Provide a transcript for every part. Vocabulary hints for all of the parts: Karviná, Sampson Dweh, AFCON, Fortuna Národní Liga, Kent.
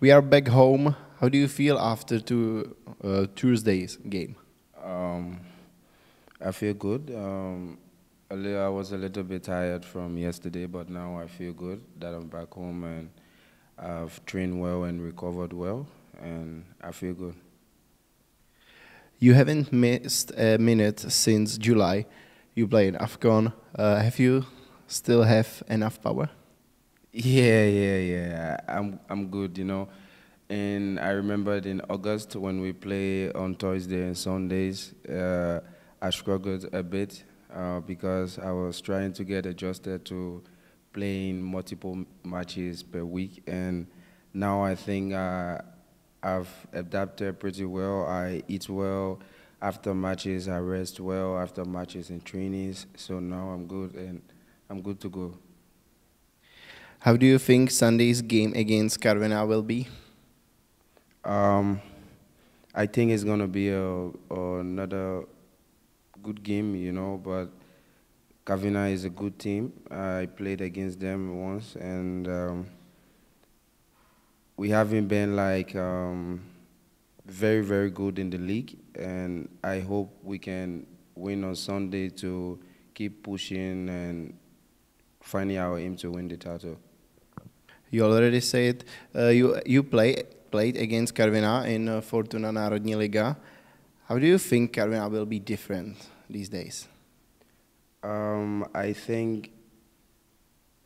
We are back home. How do you feel after Tuesday's game? I feel good. I was a little bit tired from yesterday, but now I feel good that I'm back home and I've trained well and recovered well, and I feel good. You haven't missed a minute since July. You play in AFCON. Have you still have enough power? Yeah. I'm good, you know. And I remembered in August when we play on Thursday and Sundays, I struggled a bit because I was trying to get adjusted to playing multiple matches per week. And now I think I've adapted pretty well. I eat well. After matches, I rest well. After matches and trainings. So now I'm good and I'm good to go. How do you think Sunday's game against Karviná will be? I think it's going to be another good game, you know, but Karviná is a good team. I played against them once, and we haven't been, like, very, very good in the league, and I hope we can win on Sunday to keep pushing and finding our aim to win the title. You already said you played against Karviná in Fortuna Národní Liga. How do you think Karviná will be different these days? I think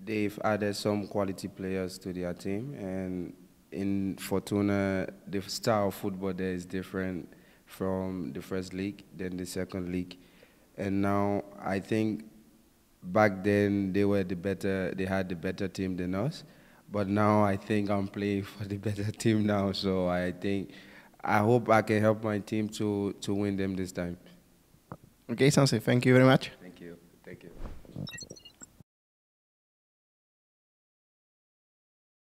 they've added some quality players to their team, and in Fortuna, the style of football there is different from the first league, then the second league, and now I think back then they were they had the better team than us. But now I think I'm playing for the better team now, so I hope I can help my team to win them this time. Okay, Sampson, thank you very much.